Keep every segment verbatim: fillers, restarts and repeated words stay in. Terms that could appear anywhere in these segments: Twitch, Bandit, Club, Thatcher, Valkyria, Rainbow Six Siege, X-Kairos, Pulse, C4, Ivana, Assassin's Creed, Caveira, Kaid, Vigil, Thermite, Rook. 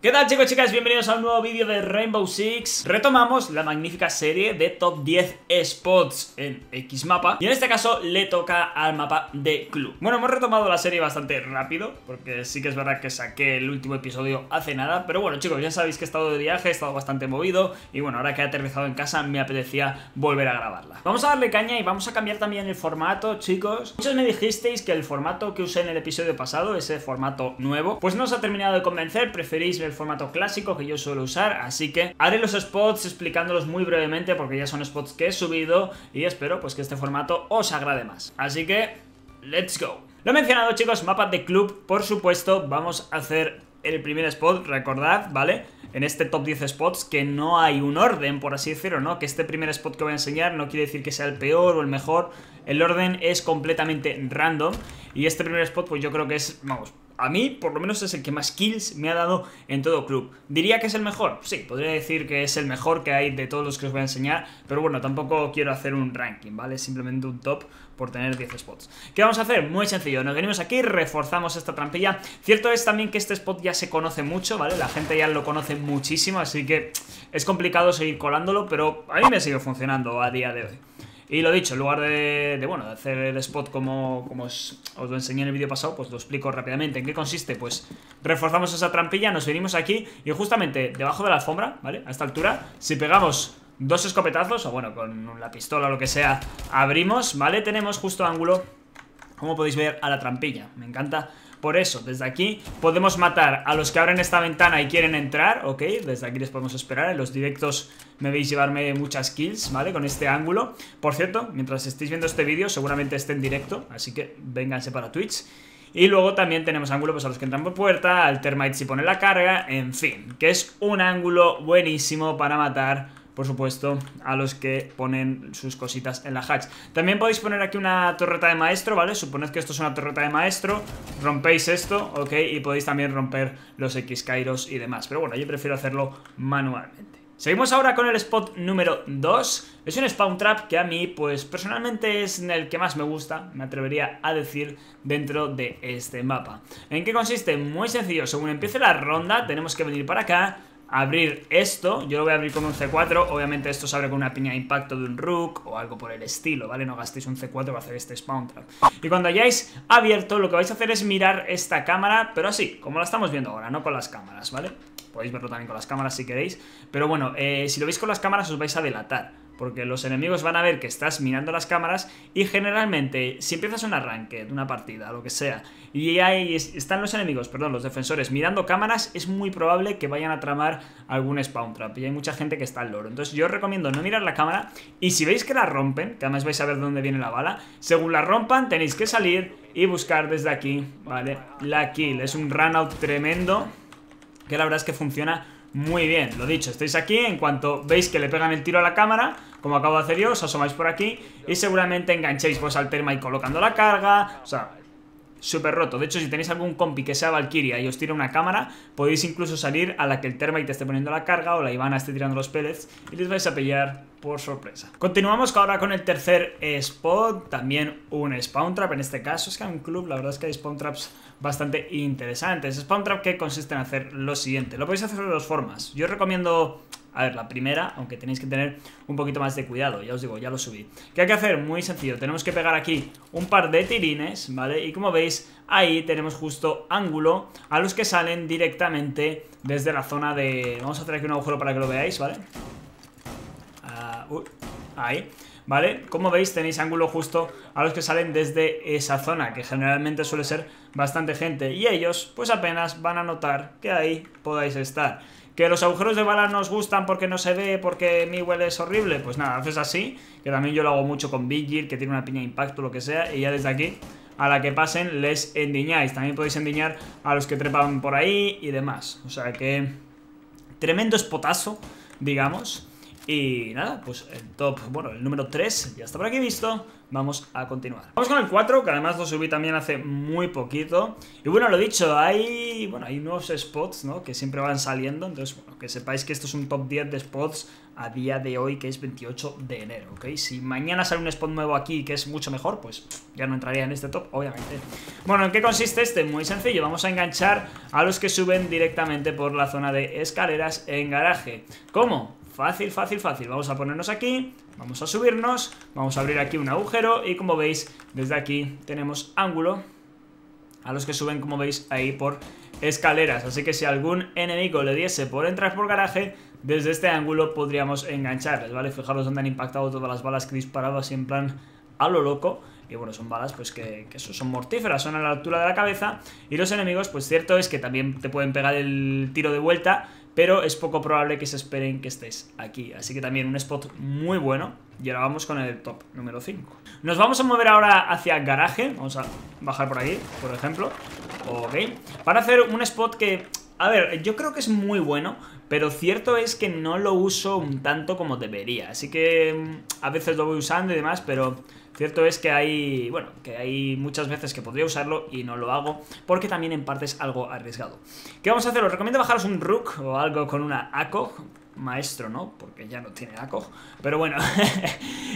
¿Qué tal, chicos y chicas? Bienvenidos a un nuevo vídeo de Rainbow Six. Retomamos la magnífica serie de top diez spots en X mapa, y en este caso le toca al mapa de Club. Bueno, hemos retomado la serie bastante rápido, porque sí que es verdad que saqué el último episodio hace nada. Pero bueno, chicos, ya sabéis que he estado de viaje, he estado bastante movido, y bueno, ahora que he aterrizado en casa me apetecía volver a grabarla. Vamos a darle caña y vamos a cambiar también el formato, chicos. Muchos me dijisteis que el formato que usé en el episodio pasado, ese formato nuevo, pues no os ha terminado de convencer, preferís el formato clásico que yo suelo usar, así que haré los spots explicándolos muy brevemente porque ya son spots que he subido y espero pues que este formato os agrade más. Así que, let's go. Lo he mencionado, chicos, mapas de club, por supuesto. Vamos a hacer el primer spot, recordad, ¿vale? En este top diez spots que no hay un orden, por así decirlo, ¿no? Que este primer spot que voy a enseñar no quiere decir que sea el peor o el mejor. El orden es completamente random, y este primer spot pues yo creo que es, vamos, a mí por lo menos es el que más kills me ha dado en todo club. ¿Diría que es el mejor? Sí, podría decir que es el mejor que hay de todos los que os voy a enseñar, pero bueno, tampoco quiero hacer un ranking, ¿vale? Simplemente un top por tener diez spots. ¿Qué vamos a hacer? Muy sencillo, nos venimos aquí, reforzamos esta trampilla. Cierto es también que este spot ya se conoce mucho, ¿vale? La gente ya lo conoce muchísimo, así que es complicado seguir colándolo, pero a mí me sigue funcionando a día de hoy. Y lo dicho, en lugar de, de, bueno, de hacer el spot como, como os, os lo enseñé en el vídeo pasado, pues lo explico rápidamente. ¿En qué consiste? Pues reforzamos esa trampilla, nos venimos aquí y justamente debajo de la alfombra, ¿vale? A esta altura, si pegamos dos escopetazos, o bueno, con la pistola o lo que sea, abrimos, ¿vale? Tenemos justo ángulo, como podéis ver, a la trampilla. Me encanta. Por eso, desde aquí podemos matar a los que abren esta ventana y quieren entrar, ¿ok? Desde aquí les podemos esperar. En los directos me veis llevarme muchas kills, ¿vale? Con este ángulo. Por cierto, mientras estéis viendo este vídeo, seguramente esté en directo, así que vénganse para Twitch. Y luego también tenemos ángulo pues a los que entran por puerta, al Thermite si pone la carga, en fin, que es un ángulo buenísimo para matar, por supuesto, a los que ponen sus cositas en la hatch. También podéis poner aquí una torreta de maestro, ¿vale? Suponed que esto es una torreta de maestro, rompéis esto, ¿ok? Y podéis también romper los X-Kairos y demás. Pero bueno, yo prefiero hacerlo manualmente. Seguimos ahora con el spot número dos. Es un spawn trap que a mí, pues personalmente es el que más me gusta, me atrevería a decir, dentro de este mapa. ¿En qué consiste? Muy sencillo, según empiece la ronda tenemos que venir para acá, abrir esto. Yo lo voy a abrir con un C cuatro, obviamente esto se abre con una piña de impacto de un Rook o algo por el estilo, ¿vale? No gastéis un C cuatro para hacer este spawn trap. Y cuando hayáis abierto, lo que vais a hacer es mirar esta cámara, pero así, como la estamos viendo ahora, no con las cámaras, ¿vale? Podéis verlo también con las cámaras si queréis, pero bueno, eh, si lo veis con las cámaras os vais a delatar, porque los enemigos van a ver que estás mirando las cámaras. Y generalmente, si empiezas un arranque de una partida, lo que sea, y ahí están los enemigos, perdón, los defensores mirando cámaras, es muy probable que vayan a tramar algún spawn trap, y hay mucha gente que está al loro. Entonces yo os recomiendo no mirar la cámara, y si veis que la rompen, que además vais a ver de dónde viene la bala, según la rompan tenéis que salir y buscar desde aquí, ¿vale? La kill. Es un run out tremendo, que la verdad es que funciona muy bien. Lo dicho, estáis aquí, en cuanto veis que le pegan el tiro a la cámara, como acabo de hacer yo, os asomáis por aquí y seguramente enganchéis pues al Thermite colocando la carga. O sea, súper roto. De hecho, si tenéis algún compi que sea Valkyria y os tira una cámara, podéis incluso salir a la que el Thermite esté poniendo la carga o la Ivana esté tirando los pellets y les vais a pillar por sorpresa. Continuamos ahora con el tercer spot, también un spawn trap. En este caso es que en un club la verdad es que hay spawn traps bastante interesantes. Spawn trap que consiste en hacer lo siguiente. Lo podéis hacer de dos formas. Yo os recomiendo, a ver, la primera, aunque tenéis que tener un poquito más de cuidado, ya os digo, ya lo subí. ¿Qué hay que hacer? Muy sencillo, tenemos que pegar aquí un par de tirines, ¿vale? Y como veis, ahí tenemos justo ángulo a los que salen directamente desde la zona de... Vamos a hacer aquí un agujero para que lo veáis, ¿vale? Uh, uh, ahí, ¿vale? Como veis tenéis ángulo justo a los que salen desde esa zona, que generalmente suele ser bastante gente, y ellos pues apenas van a notar que ahí podáis estar. ¿Que los agujeros de bala no os gustan porque no se ve, porque mi huele es horrible? Pues nada, haces así, que también yo lo hago mucho con Vigil, que tiene una piña de impacto, lo que sea, y ya desde aquí, a la que pasen, les endiñáis. También podéis endiñar a los que trepan por ahí y demás. O sea que, tremendo spotazo, digamos. Y nada, pues el top, bueno, el número tres ya está por aquí visto. Vamos a continuar. Vamos con el cuatro, que además lo subí también hace muy poquito. Y bueno, lo dicho, hay bueno hay nuevos spots, ¿no? Que siempre van saliendo. Entonces, bueno, que sepáis que esto es un top diez de spots a día de hoy, que es veintiocho de enero, ¿ok? Si mañana sale un spot nuevo aquí que es mucho mejor, pues ya no entraría en este top, obviamente. Bueno, ¿en qué consiste este? Muy sencillo, vamos a enganchar a los que suben directamente por la zona de escaleras en garaje. ¿Cómo? Fácil, fácil, fácil. Vamos a ponernos aquí, vamos a subirnos, vamos a abrir aquí un agujero y como veis, desde aquí tenemos ángulo a los que suben, como veis, ahí por escaleras. Así que si algún enemigo le diese por entrar por garaje, desde este ángulo podríamos engancharles, ¿vale? Fijaros dónde han impactado todas las balas que he disparado así en plan a lo loco. Y bueno, son balas pues que, que son mortíferas, son a la altura de la cabeza. Y los enemigos, pues cierto es que también te pueden pegar el tiro de vuelta, pero es poco probable que se esperen que estés aquí. Así que también un spot muy bueno. Y ahora vamos con el top número cinco. Nos vamos a mover ahora hacia garaje. Vamos a bajar por aquí, por ejemplo. Ok. Para hacer un spot que... A ver, yo creo que es muy bueno, pero cierto es que no lo uso un tanto como debería. Así que a veces lo voy usando y demás, pero cierto es que hay, bueno, que hay muchas veces que podría usarlo y no lo hago, porque también en parte es algo arriesgado. ¿Qué vamos a hacer? Os recomiendo bajaros un Rook o algo con una A C O G. Maestro, ¿no? Porque ya no tiene A C O G. Pero bueno,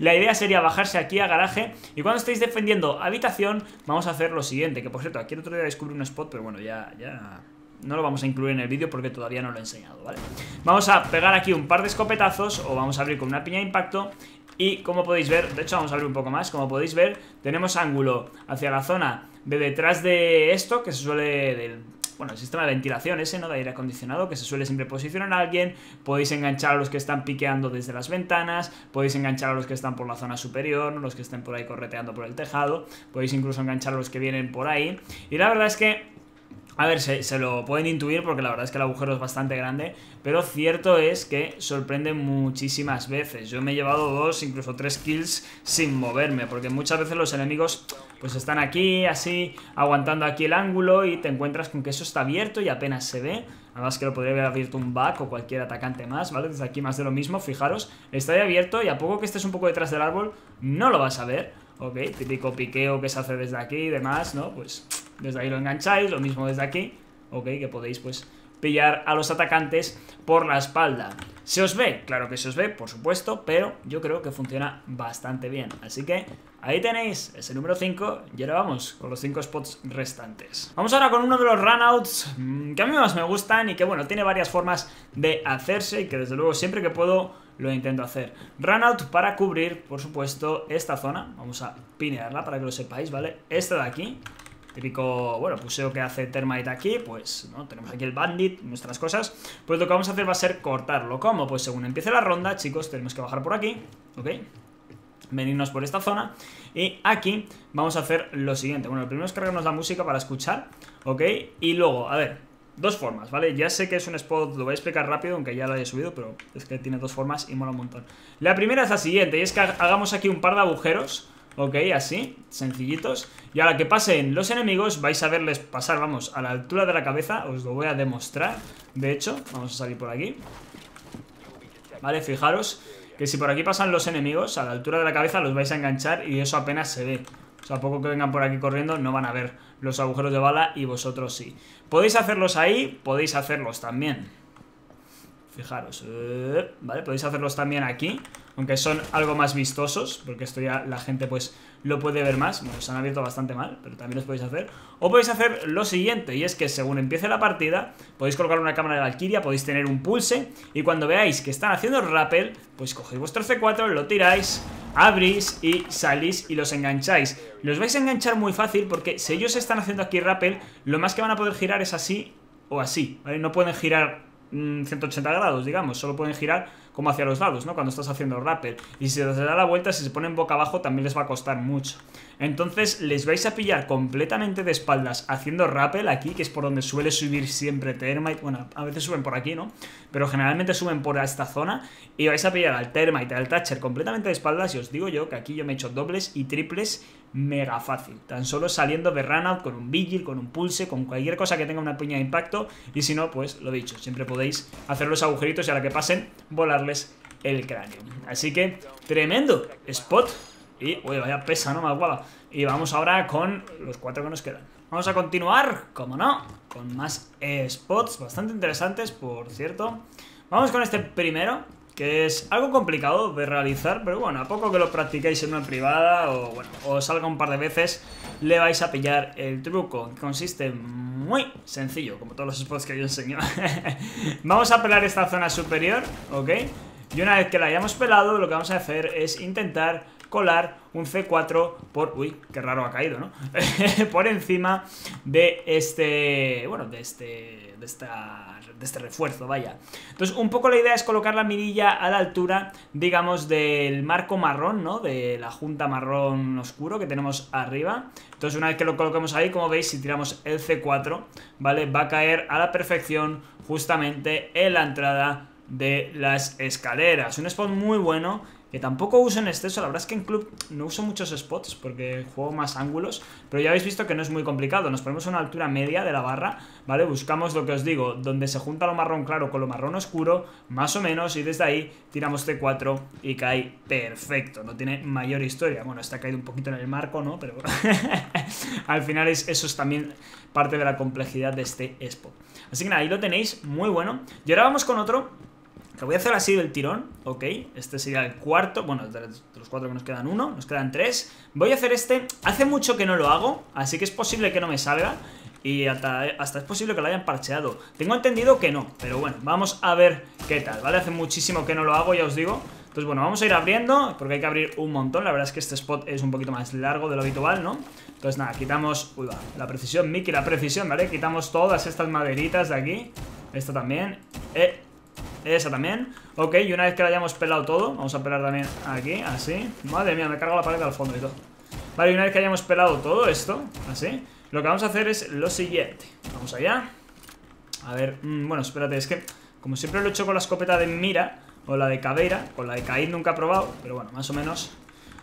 la idea sería bajarse aquí a garaje. Y cuando estéis defendiendo habitación, vamos a hacer lo siguiente. Que por cierto, aquí el otro día descubrí un spot, pero bueno, ya... ya... no lo vamos a incluir en el vídeo porque todavía no lo he enseñado, ¿vale? Vamos a pegar aquí un par de escopetazos o vamos a abrir con una piña de impacto. Y como podéis ver, de hecho vamos a abrir un poco más. Como podéis ver, tenemos ángulo hacia la zona de detrás de esto, que se suele... del, bueno, el sistema de ventilación ese, ¿no? De aire acondicionado, que se suele siempre posicionar a alguien. Podéis enganchar a los que están piqueando desde las ventanas. Podéis enganchar a los que están por la zona superior, los que estén por ahí correteando por el tejado. Podéis incluso enganchar a los que vienen por ahí. Y la verdad es que... a ver, se, se lo pueden intuir porque la verdad es que el agujero es bastante grande, pero cierto es que sorprende muchísimas veces. Yo me he llevado dos, incluso tres kills sin moverme, porque muchas veces los enemigos pues están aquí, así, aguantando aquí el ángulo y te encuentras con que eso está abierto y apenas se ve. Además que lo podría haber abierto un back o cualquier atacante más, ¿vale? Desde aquí más de lo mismo, fijaros, está ahí abierto y a poco que estés un poco detrás del árbol no lo vas a ver, ¿ok? Típico piqueo que se hace desde aquí y demás, ¿no? Pues... desde ahí lo engancháis, lo mismo desde aquí, ok, que podéis pues pillar a los atacantes por la espalda. ¿Se os ve? Claro que se os ve, por supuesto, pero yo creo que funciona bastante bien. Así que ahí tenéis ese número cinco y ahora vamos con los cinco spots restantes. Vamos ahora con uno de los runouts que a mí más me gustan y que bueno, tiene varias formas de hacerse y que desde luego siempre que puedo lo intento hacer. Runout para cubrir, por supuesto, esta zona. Vamos a pinearla para que lo sepáis, ¿vale? Esta de aquí. Típico, bueno, puseo que hace Thermite aquí, pues, ¿no? Tenemos aquí el Bandit, nuestras cosas. Pues lo que vamos a hacer va a ser cortarlo. ¿Cómo? Pues según empiece la ronda, chicos, tenemos que bajar por aquí, ¿ok? Venirnos por esta zona. Y aquí vamos a hacer lo siguiente. Bueno, lo primero es cargarnos la música para escuchar, ¿ok? Y luego, a ver, dos formas, ¿vale? Ya sé que es un spot, lo voy a explicar rápido, aunque ya lo haya subido, pero es que tiene dos formas y mola un montón. La primera es la siguiente, y es que hagamos aquí un par de agujeros, ok, así, sencillitos. Y ahora que pasen los enemigos, vais a verles pasar, vamos, a la altura de la cabeza. Os lo voy a demostrar, de hecho. Vamos a salir por aquí. Vale, fijaros que si por aquí pasan los enemigos, a la altura de la cabeza los vais a enganchar y eso apenas se ve. O sea, a poco que vengan por aquí corriendo no van a ver los agujeros de bala y vosotros sí. Podéis hacerlos ahí, podéis hacerlos también. Fijaros, eh, vale, podéis hacerlos también aquí, aunque son algo más vistosos, porque esto ya la gente pues lo puede ver más. Bueno, se han abierto bastante mal, pero también los podéis hacer. O podéis hacer lo siguiente, y es que según empiece la partida, podéis colocar una cámara de Valkyria, podéis tener un pulse, y cuando veáis que están haciendo rappel, pues cogéis vuestro C cuatro, lo tiráis, abrís y salís y los engancháis. Los vais a enganchar muy fácil, porque si ellos están haciendo aquí rappel, lo más que van a poder girar es así o así, ¿vale? No pueden girar ciento ochenta grados, digamos, solo pueden girar como hacia los lados, ¿no? Cuando estás haciendo rappel. Y si les da la vuelta, si se ponen boca abajo, también les va a costar mucho. Entonces les vais a pillar completamente de espaldas haciendo rappel aquí, que es por donde suele subir siempre Thermite. Bueno, a veces suben por aquí, ¿no? Pero generalmente suben por esta zona. Y vais a pillar al Thermite, al Thatcher completamente de espaldas. Y os digo yo que aquí yo me he hecho dobles y triples mega fácil, tan solo saliendo de runout con un Vigil, con un Pulse, con cualquier cosa que tenga una piña de impacto. Y si no, pues lo dicho, siempre podéis hacer los agujeritos y a la que pasen, volarles el cráneo. Así que, tremendo spot. Y, uy, vaya pesa, no más guapa. Y vamos ahora con los cuatro que nos quedan. Vamos a continuar, como no, con más spots bastante interesantes, por cierto. Vamos con este primero, que es algo complicado de realizar, pero bueno, a poco que lo practiquéis en una privada o bueno, o salga un par de veces, le vais a pillar el truco, que consiste muy sencillo, como todos los spots que yo enseño. Vamos a pelar esta zona superior, ¿ok? Y una vez que la hayamos pelado, lo que vamos a hacer es intentar colar un C cuatro por... Uy, qué raro ha caído, ¿no? Por encima de este... Bueno, de este... De esta... De este refuerzo, vaya. Entonces, un poco la idea es colocar la mirilla a la altura, digamos, del marco marrón, ¿no? De la junta marrón oscuro que tenemos arriba. Entonces, una vez que lo colocamos ahí, como veis, si tiramos el C cuatro, ¿vale? Va a caer a la perfección justamente en la entrada de las escaleras. Un spot muy bueno, que tampoco uso en exceso. La verdad es que en Club no uso muchos spots porque juego más ángulos, pero ya habéis visto que no es muy complicado. Nos ponemos a una altura media de la barra, ¿vale? Buscamos lo que os digo, donde se junta lo marrón claro con lo marrón oscuro, más o menos, y desde ahí tiramos C cuatro y cae perfecto. No tiene mayor historia. Bueno, está caído un poquito en el marco, ¿no? Pero al final es, eso es también parte de la complejidad de este spot. Así que nada, ahí lo tenéis, muy bueno. Y ahora vamos con otro. Lo voy a hacer así del tirón, ok. Este sería el cuarto, bueno, de los cuatro que nos quedan uno, nos quedan tres. Voy a hacer este, hace mucho que no lo hago, así que es posible que no me salga. Y hasta, hasta es posible que lo hayan parcheado. Tengo entendido que no, pero bueno, vamos a ver qué tal, ¿vale? Hace muchísimo que no lo hago, ya os digo. Entonces, bueno, vamos a ir abriendo, porque hay que abrir un montón. La verdad es que este spot es un poquito más largo de lo habitual, ¿no? Entonces, nada, quitamos... Uy, va, la precisión, Mickey, la precisión, ¿vale? Quitamos todas estas maderitas de aquí. Esta también. Eh... Esa también, ok, y una vez que la hayamos pelado todo, vamos a pelar también aquí, así. Madre mía, me cargo la pared al fondo y todo. Vale, y una vez que hayamos pelado todo esto, así, lo que vamos a hacer es lo siguiente. Vamos allá. A ver, mmm, bueno, espérate, es que como siempre lo he hecho con la escopeta de mira, o la de Caveira, con la de Kaid nunca he probado, pero bueno, más o menos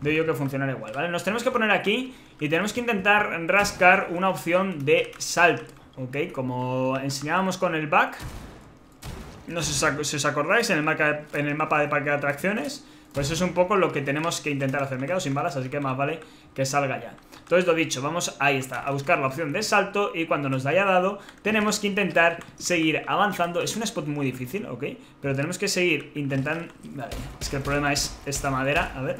veo yo que funcionará igual, ¿vale? Nos tenemos que poner aquí y tenemos que intentar rascar una opción de salto, ok, como enseñábamos con el back. No sé si os acordáis, en el, marca, en el mapa de parque de atracciones, pues eso es un poco lo que tenemos que intentar hacer. Me quedo sin balas, así que más vale que salga ya. Entonces, lo dicho, vamos, ahí está, a buscar la opción de salto y cuando nos haya dado, tenemos que intentar seguir avanzando. Es un spot muy difícil, ok, pero tenemos que seguir intentando... Vale, es que el problema es esta madera, a ver...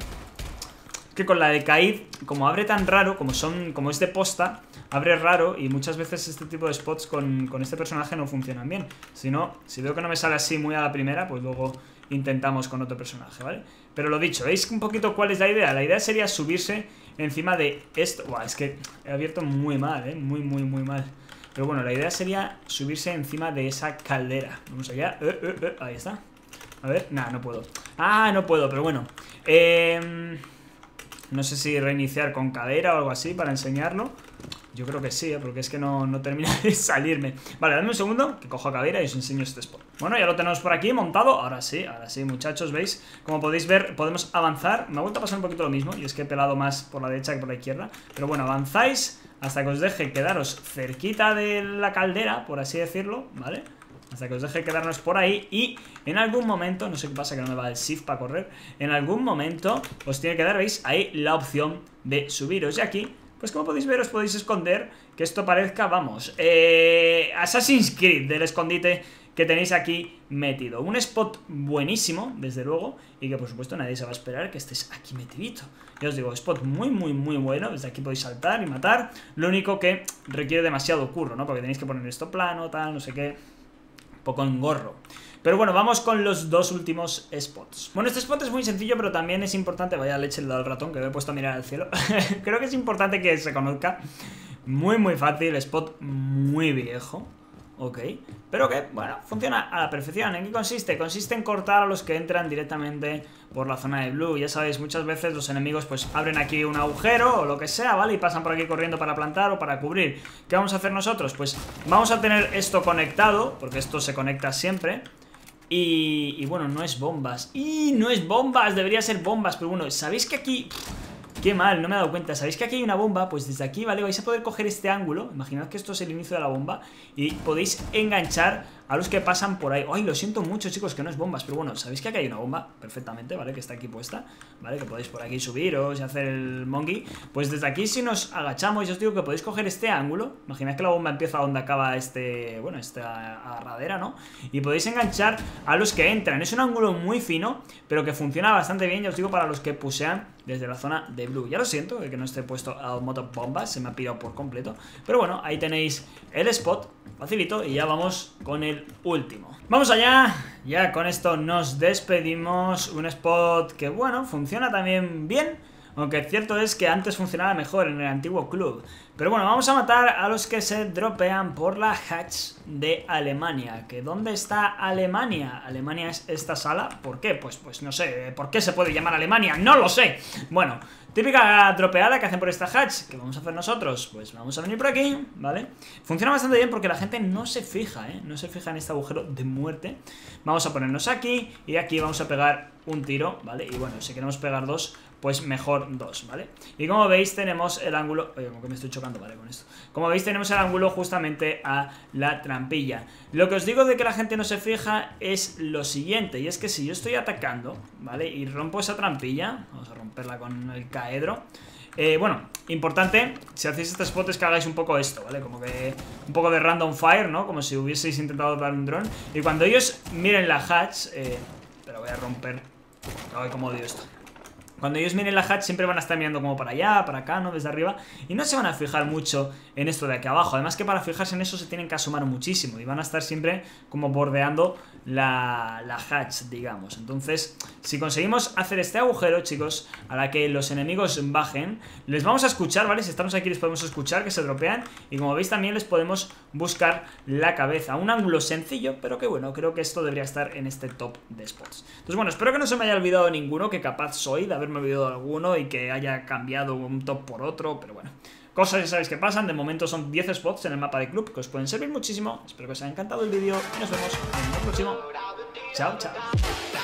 Que con la de Kaid, como abre tan raro, como son, como es de posta, abre raro y muchas veces este tipo de spots con, con este personaje no funcionan bien. Si no, si veo que no me sale así muy a la primera, pues luego intentamos con otro personaje, ¿vale? Pero lo dicho, ¿veis un poquito cuál es la idea? La idea sería subirse encima de esto. Buah, es que he abierto muy mal, ¿eh? Muy, muy, muy mal. Pero bueno, la idea sería subirse encima de esa caldera. Vamos allá. Eh, eh, eh. Ahí está. A ver, nada, no puedo. Ah, no puedo, pero bueno. Eh... No sé si reiniciar con cadera o algo así para enseñarlo. Yo creo que sí, ¿eh? Porque es que no, no termina de salirme. Vale, dame un segundo que cojo a cadera y os enseño este spot. Bueno, ya lo tenemos por aquí montado. Ahora sí, ahora sí, muchachos, ¿veis? Como podéis ver, podemos avanzar. Me ha vuelto a pasar un poquito lo mismo. Y es que he pelado más por la derecha que por la izquierda. Pero bueno, avanzáis hasta que os deje quedaros cerquita de la caldera, por así decirlo, ¿vale? Hasta que os deje quedarnos por ahí. Y en algún momento, no sé qué pasa que no me va el shift para correr. En algún momento os tiene que dar, veis, ahí la opción de subiros. Y aquí, pues como podéis ver, os podéis esconder. Que esto parezca, vamos, eh, Assassin's Creed, del escondite que tenéis aquí metido. Un spot buenísimo, desde luego. Y que por supuesto nadie se va a esperar que estéis aquí metidito. Ya os digo, spot muy muy muy bueno. Desde aquí podéis saltar y matar. Lo único que requiere demasiado curro, ¿no? Porque tenéis que poner esto plano, tal, no sé qué, poco engorro. Pero bueno, vamos con los dos últimos spots. Bueno, este spot es muy sencillo, pero también es importante... Vaya leche le he dado al ratón, que me he puesto a mirar al cielo. Creo que es importante que se conozca. Muy, muy fácil, spot muy viejo. Ok, pero que, bueno, funciona a la perfección. ¿En qué consiste? Consiste en cortar a los que entran directamente por la zona de blue. Ya sabéis, muchas veces los enemigos pues abren aquí un agujero o lo que sea, ¿vale? Y pasan por aquí corriendo para plantar o para cubrir. ¿Qué vamos a hacer nosotros? Pues vamos a tener esto conectado, porque esto se conecta siempre. Y, y bueno, no es bombas. ¡Y no es bombas! Debería ser bombas, pero bueno, ¿sabéis que aquí...? Qué mal, no me he dado cuenta. ¿Sabéis que aquí hay una bomba? Pues desde aquí, ¿vale? Vais a poder coger este ángulo. Imaginad que esto es el inicio de la bomba. Y podéis enganchar a los que pasan por ahí. Ay, lo siento mucho, chicos, que no es bombas. Pero bueno, sabéis que aquí hay una bomba perfectamente, ¿vale? Que está aquí puesta, ¿vale? Que podéis por aquí subiros y hacer el monkey. Pues desde aquí, si nos agachamos, yo os digo que podéis coger este ángulo. Imaginad que la bomba empieza donde acaba este, bueno, esta agarradera, ¿no? Y podéis enganchar a los que entran. Es un ángulo muy fino, pero que funciona bastante bien, ya os digo, para los que pusean desde la zona de blue. Ya lo siento, que no esté puesto a moto bombas, se me ha pillado por completo. Pero bueno, ahí tenéis el spot, facilito, y ya vamos con el último. Vamos allá, ya con esto nos despedimos. Un spot que, bueno, funciona también bien, aunque cierto es que antes funcionaba mejor en el antiguo club. Pero bueno, vamos a matar a los que se dropean por la hatch de Alemania. ¿Que dónde está Alemania? Alemania es esta sala. ¿Por qué? Pues, pues no sé. ¿Por qué se puede llamar Alemania? ¡No lo sé! Bueno, típica dropeada que hacen por esta hatch. ¿Qué vamos a hacer nosotros? Pues vamos a venir por aquí, ¿vale? Funciona bastante bien porque la gente no se fija, ¿eh? No se fija en este agujero de muerte. Vamos a ponernos aquí y aquí vamos a pegar un tiro, ¿vale? Y bueno, si queremos pegar dos, pues mejor dos, ¿vale? Y como veis tenemos el ángulo... Oye, como que me estoy chocando. Vale, con esto. Como veis tenemos el ángulo justamente a la trampilla. Lo que os digo de que la gente no se fija es lo siguiente, y es que si yo estoy atacando, ¿vale? Y rompo esa trampilla, vamos a romperla con el caedro. Eh, bueno, importante, si hacéis este spot es que hagáis un poco esto, ¿vale? Como que un poco de random fire, ¿no? Como si hubieseis intentado dar un dron. Y cuando ellos miren la hatch, eh, pero voy a romper. Ay, cómo odio esto. Cuando ellos miren la hatch siempre van a estar mirando como para allá, para acá, ¿no? Desde arriba. Y no se van a fijar mucho en esto de aquí abajo. Además que para fijarse en eso se tienen que asomar muchísimo. Y van a estar siempre como bordeando la, la hatch, digamos. Entonces, si conseguimos hacer este agujero, chicos, a la que los enemigos bajen, les vamos a escuchar, ¿vale? Si estamos aquí les podemos escuchar, que se dropean. Y como veis también les podemos buscar la cabeza. Un ángulo sencillo, pero que bueno, creo que esto debería estar en este top de spots. Entonces bueno, espero que no se me haya olvidado ninguno, que capaz soy de haber me he olvidado de alguno y que haya cambiado un top por otro, pero bueno, cosas que sabéis que pasan. De momento son diez spots en el mapa de club que os pueden servir muchísimo. Espero que os haya encantado el vídeo y nos vemos en el próximo. Chao, chao.